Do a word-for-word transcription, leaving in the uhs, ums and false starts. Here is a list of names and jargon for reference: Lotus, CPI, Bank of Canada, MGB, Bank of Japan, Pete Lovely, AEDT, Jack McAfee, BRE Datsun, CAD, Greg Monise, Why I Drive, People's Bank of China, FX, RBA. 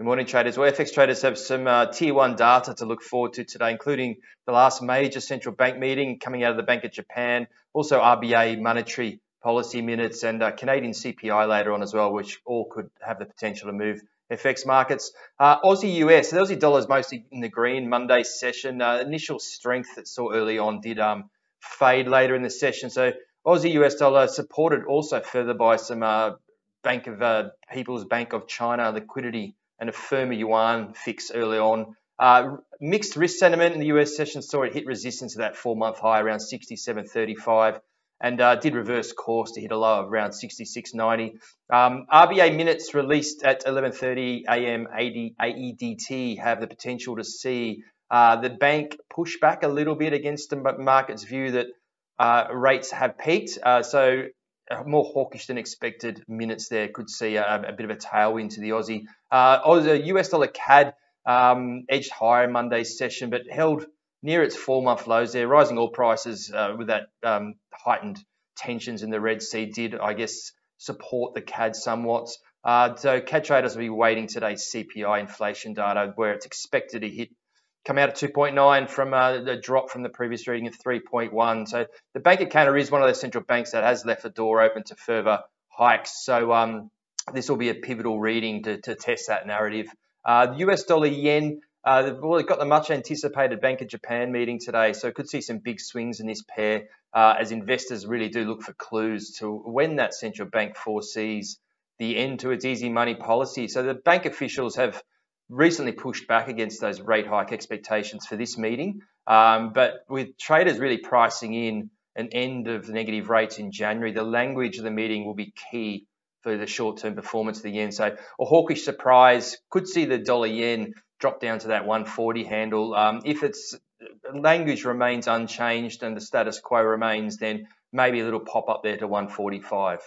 Good morning, traders. Well, F X traders have some uh, tier one data to look forward to today, including the last major central bank meeting coming out of the Bank of Japan, also R B A monetary policy minutes and uh, Canadian C P I later on as well, which all could have the potential to move F X markets. Uh, Aussie U S, the Aussie dollar's mostly in the green Monday session. Uh, initial strength that saw early on did um, fade later in the session. So Aussie U S dollar supported also further by some uh, Bank of uh, People's Bank of China liquidity and a firmer yuan fix early on. Uh, mixed risk sentiment in the U S session saw it hit resistance to that four-month high around sixty-seven thirty-five and uh, did reverse course to hit a low of around sixty-six ninety. Um, R B A minutes released at eleven thirty a m A E D T have the potential to see uh, the bank push back a little bit against the market's view that uh, rates have peaked. Uh, so more hawkish than expected minutes there could see a, a bit of a tailwind to the Aussie. Uh, the U S dollar C A D um, edged higher in Monday's session, but held near its four-month lows there. Rising oil prices uh, with that um, heightened tensions in the Red Sea did, I guess, support the C A D somewhat. Uh, so C A D traders will be waiting today's C P I inflation data, where it's expected to hit come out at two point nine from uh, the drop from the previous reading of three point one. So the Bank of Canada is one of those central banks that has left the door open to further hikes. So um, this will be a pivotal reading to, to test that narrative. Uh, the U S dollar yen, uh, well, they've got the much anticipated Bank of Japan meeting today. So could see some big swings in this pair uh, as investors really do look for clues to when that central bank foresees the end to its easy money policy. So the bank officials have recently pushed back against those rate hike expectations for this meeting. Um, but with traders really pricing in an end of the negative rates in January, the language of the meeting will be key for the short-term performance of the yen. So a hawkish surprise could see the dollar yen drop down to that one forty handle. Um, if its language remains unchanged and the status quo remains, then maybe a little pop up there to one forty-five.